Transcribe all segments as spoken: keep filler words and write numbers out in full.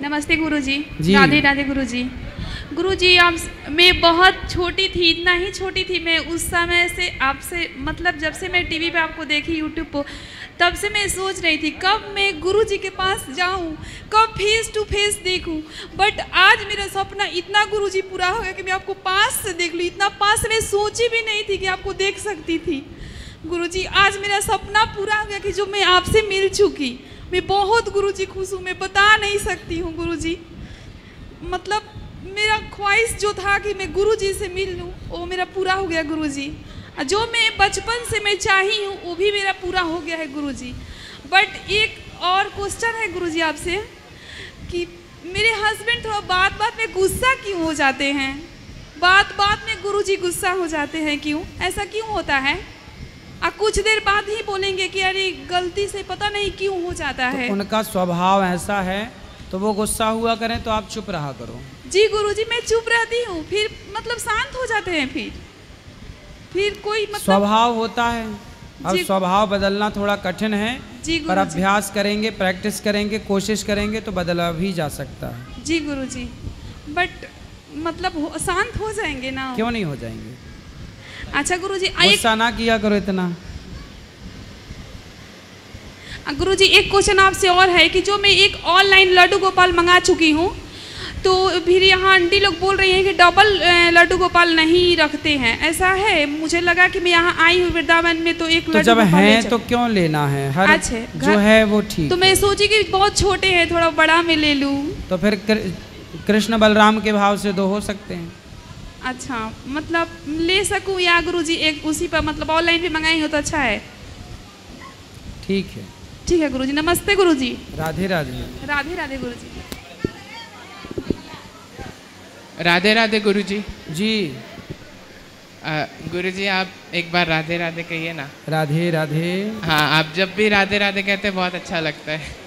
नमस्ते गुरुजी। राधे राधे गुरुजी। गुरुजी आप, मैं बहुत छोटी थी, इतना ही छोटी थी मैं उस समय से आपसे, मतलब जब से मैं टीवी पे आपको देखी यूट्यूब पर, तब से मैं सोच रही थी कब मैं गुरुजी के पास जाऊं, कब फेस टू फेस देखूं। बट आज मेरा सपना इतना गुरुजी पूरा हो गया कि मैं आपको पास से देख लूं। इतना पास से मैं सोची भी नहीं थी कि आपको देख सकती थी। गुरुजी आज मेरा सपना पूरा हो गया कि जो मैं आपसे मिल चुकी, मैं बहुत गुरुजी खुश हूँ, मैं बता नहीं सकती हूँ गुरुजी। मतलब मेरा ख्वाहिश जो था कि मैं गुरुजी से मिल लूँ, वो मेरा पूरा हो गया गुरुजी। जो मैं बचपन से मैं चाही हूँ वो भी मेरा पूरा हो गया है गुरुजी। बट एक और क्वेश्चन है गुरुजी आपसे कि मेरे हस्बैंड थोड़ा बात बात में गुस्सा क्यों हो जाते हैं? बात बात में गुरुजी गुस्सा हो जाते हैं क्यों? ऐसा क्यों होता है? आ कुछ देर बाद ही बोलेंगे कि अरे गलती से पता नहीं क्यों हो जाता है। तो उनका स्वभाव ऐसा है, तो वो गुस्सा हुआ करें तो आप चुप रहा करो। जी गुरुजी मैं चुप रहती हूँ, फिर मतलब शांत हो जाते हैं, फिर फिर कोई मतलब स्वभाव होता है। अब स्वभाव बदलना थोड़ा कठिन है, पर अभ्यास करेंगे, प्रैक्टिस करेंगे, कोशिश करेंगे तो बदला भी जा सकता है। जी गुरुजी बट मतलब शांत हो जाएंगे ना? क्यों नहीं हो जाएंगे। अच्छा गुरुजी गुस्सा ना किया करो इतना। गुरुजी एक क्वेश्चन आपसे और है कि जो मैं एक ऑनलाइन लड्डू गोपाल मंगा चुकी हूँ, तो फिर यहाँ आंटी लोग बोल रही हैं कि डबल लड्डू गोपाल नहीं रखते हैं, ऐसा है। मुझे लगा कि मैं यहाँ आई हूँ वृंदावन में तो एक तो जब है तो क्यों लेना है, हर अच्छा, जो है वो ठीक। तो मैं सोची कि बहुत छोटे हैं, थोड़ा बड़ा में ले लूँ। तो फिर कृष्ण बलराम के भाव से दो हो सकते हैं। अच्छा मतलब ले सकूँ या गुरुजी एक उसी पर मतलब ऑनलाइन भी मंगाई हो तो अच्छा है। ठीक है ठीक है गुरुजी। नमस्ते गुरुजी। राधे राधे। राधे राधे गुरुजी। राधे राधे गुरुजी। जी आ, गुरुजी आप एक बार राधे राधे कहिए ना। राधे राधे। हाँ आप जब भी राधे राधे कहते हैं बहुत अच्छा लगता है।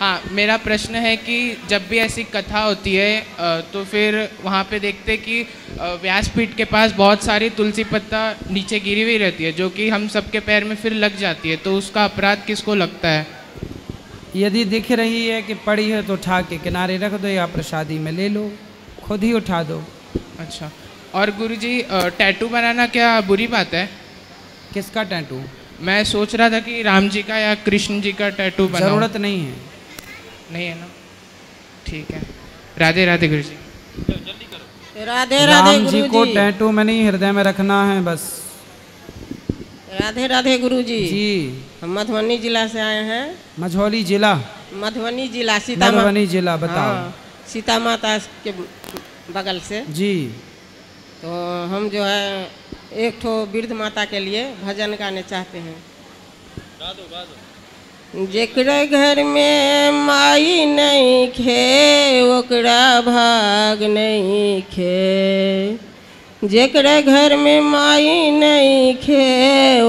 हाँ मेरा प्रश्न है कि जब भी ऐसी कथा होती है तो फिर वहाँ पे देखते कि व्यासपीठ के पास बहुत सारी तुलसी पत्ता नीचे गिरी हुई रहती है, जो कि हम सबके पैर में फिर लग जाती है, तो उसका अपराध किसको लगता है? यदि दिख रही है कि पड़ी है तो उठा के किनारे रख दो या प्रसादी में ले लो, खुद ही उठा दो। अच्छा और गुरुजी टैटू बनाना क्या बुरी बात है? किसका टैटू? मैं सोच रहा था कि राम जी का या कृष्ण जी का टैटू बनाऊं। ज़रूरत नहीं है। नहीं है ना, ठीक है। राधे राधे गुरुजी। जल्दी करो। राधे राधे गुरुजी। राम जी को टैटू में नहीं, हृदय में रखना है बस। राधे राधे गुरुजी। जी हम मधुबनी जिला से आए हैं। मझौली जिला? मधुबनी जिला। मधुबनी जिला बताओ। सीता माता के बगल से। जी तो हम जो है एक ठो वृद्ध माता के लिए भजन गाने चाहते हैं। गादो गादो। जेकरे घर में माई नहीं खे ओकरा भाग नहीं खे, जेकरे घर में माई नहीं खे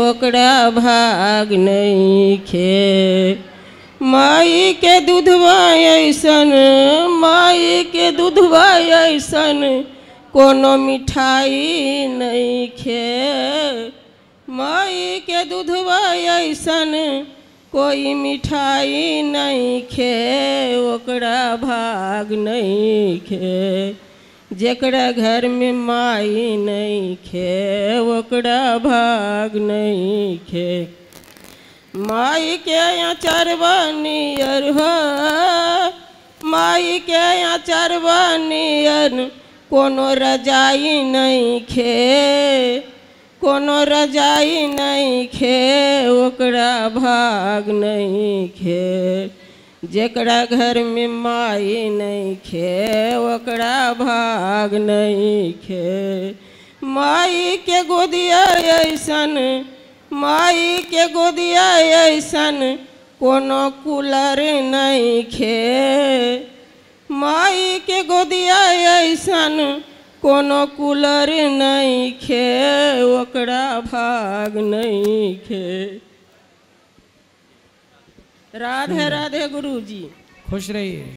ओकरा भाग नहीं खे, माई के दूधवा ऐसन, माई के दूधवा ऐसन कोनो मिठाई नहीं खे, माई के दूधवा ऐसन कोई मिठाई नहीं खे ओकरा भाग नहीं खे, जेकरा घर में माई नहीं खे ओकरा भाग नहीं खे, माई के अचरवा नियर हो, माई के अचरवा नियर कोनो रजाई नहीं खे, कोनो रजाई नहीं खे ओकरा भाग नहीं खे, जेकरा घर में माई नहीं खे ओकरा भाग नहीं खे, माई के गोदिया ऐसन, माई के गोदिया ऐसन कोनो कूलर नहीं खे, माई के गोदिया ऐसन कोनो कूलर नहीं खे ओकरा भाग नहीं खे। राधे राधे गुरुजी। खुश रहिए।